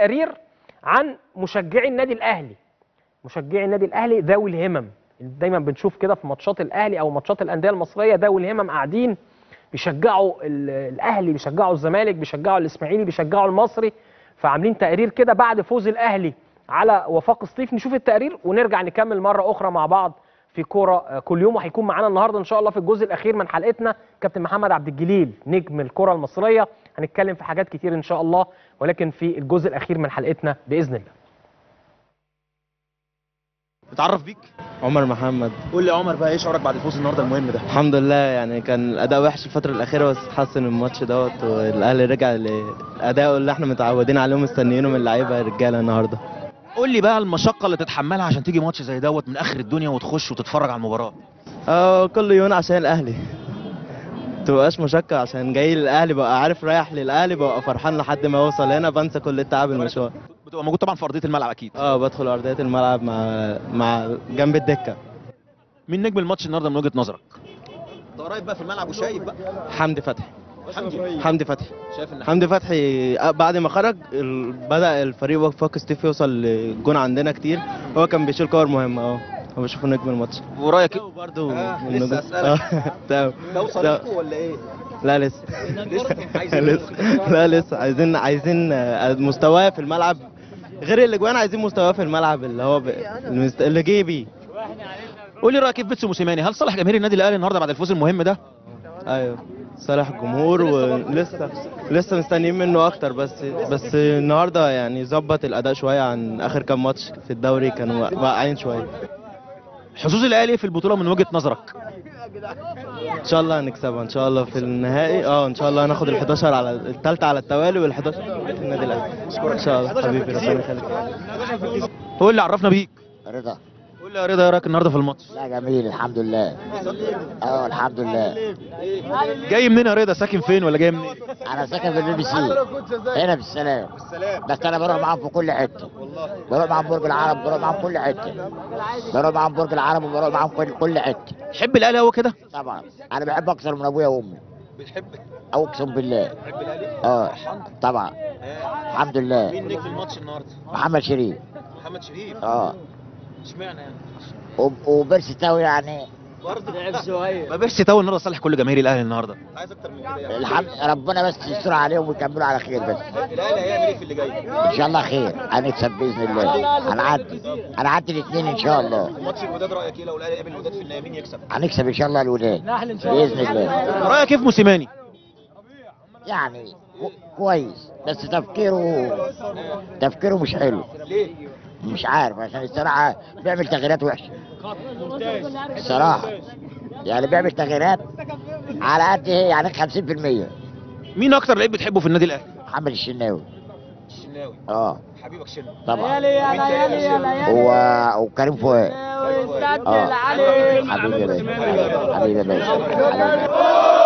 تقرير عن مشجعي النادي الاهلي، مشجعي النادي الاهلي ذوي الهمم. دايما بنشوف كده في ماتشات الاهلي او ماتشات الانديه المصريه ذوي الهمم قاعدين بيشجعوا الاهلي، بيشجعوا الزمالك، بيشجعوا الاسماعيلي، بيشجعوا المصري. فعاملين تقرير كده بعد فوز الاهلي على وفاق سطيف. نشوف التقرير ونرجع نكمل مره اخرى مع بعض في كوره كل يوم، وهيكون معانا النهارده ان شاء الله في الجزء الاخير من حلقتنا كابتن محمد عبد الجليل نجم الكره المصريه. هنتكلم في حاجات كتير ان شاء الله، ولكن في الجزء الاخير من حلقتنا باذن الله. اتعرف بيك عمر محمد. قول لي عمر بقى، ايه شعورك بعد الفوز النهارده المهم ده؟ الحمد لله، يعني كان الاداء وحش الفتره الاخيره بس اتحسن الماتش دوت، والاهلي رجع لادائه اللي احنا متعودين عليه ومستنيينه من اللعيبه الرجاله النهارده. قول لي بقى المشقه اللي تتحملها عشان تيجي ماتش زي دوت من اخر الدنيا وتخش وتتفرج على المباراه. كل يوم عشان الاهلي متبقاش مشكل، عشان جاي للاهلي بقى عارف، رايح للاهلي بقى فرحان لحد ما اوصل هنا، بنسى كل التعب المشوار. بتبقى موجود طبعا في ارضيه الملعب اكيد. بدخل ارضيه الملعب مع جنب الدكه. مين نجم الماتش النهارده من وجهه نظرك؟ انت قريب بقى في الملعب وشايف بقى. حمدي فتحي. حمدي فتحي شايف ان حمدي فتحي بعد ما خرج بدا الفريق وفاق ستيف يوصل لجون عندنا كتير، هو كان بيشيل كور مهمه. هو بشوفه نجم الماتش. ورايك برضه لسه اسالك توصل لكم ولا ايه؟ لا لسه لا لسه عايزين مستواه في الملعب غير الاجوان، عايزين مستواه في الملعب اللي هو اللي جه بيه. قول لي رايك كيف بتسو موسيماني، هل صالح جماهير النادي الاهلي النهارده بعد الفوز المهم ده؟ ايوه صالح الجمهور، ولسه مستنيين منه اكتر، بس النهارده يعني ظبط الاداء شويه عن اخر كام ماتش في الدوري، كانوا واقعين شويه. حظوظ الاهلي في البطوله من وجهه نظرك؟ ان شاء الله هنكسبها ان شاء الله في النهائي. ان شاء الله هناخد ال11 على الثالثه على التوالي، وال11 في النادي الاهلي ان شاء الله. حبيبي ربنا يخليك. هو اللي عرفنا بيك رضا. قول لي يا رضا، ايه رايك النهارده في الماتش؟ لا جميل الحمد لله. الحمد لله. جاي منين يا رضا؟ ساكن فين ولا جاي منين؟ انا ساكن في البي بي سي هنا في السلام، بس انا بروح معاهم في كل حته، بروح معاهم برج العرب، بروح معاهم كل حته، بروح معاهم برج العرب، وبروح معاهم كل حته. تحب الاهلي هو كده؟ طبعا انا بحب اكثر من ابويا وامي. بتحب؟ اقسم بالله بتحب الاهلي؟ طبعا الحمد لله. مين نجم الماتش النهارده؟ محمد شريف. محمد شريف؟ اشمعنى يعني؟ وبيرسي تاوي يعني برضه لعب شويه. ما بيرسي تاوي النهارده صالح كل جماهير الاهلي النهارده. عايز اكتر من كده يعني. الحمد ربنا بس يستر عليهم ويكملوا على خير بس. الاهلي هيعمل ايه في اللي جاي؟ ان شاء الله خير، هنكسب باذن الله، هنعدي الاثنين ان شاء الله. ماتش الوداد رايك ايه لو الاهلي قابل الوداد في النهائي مين يكسب؟ هنكسب ان شاء الله الوداد باذن الله. رايك ايه في موسيماني؟ يعني كويس، بس تفكيره مش حلو. ليه؟ مش عارف، عشان الصراحه بيعمل تغييرات وحشه الصراحه، يعني بيعمل تغييرات على قد يعني 50%. مين اكتر لعيب بتحبه في النادي الاهلي؟ محمد الشناوي. الشناوي حبيبك شناوي طبعا. وكريم فؤاد. حبيبي يا باشا، حبيبي يا باشا.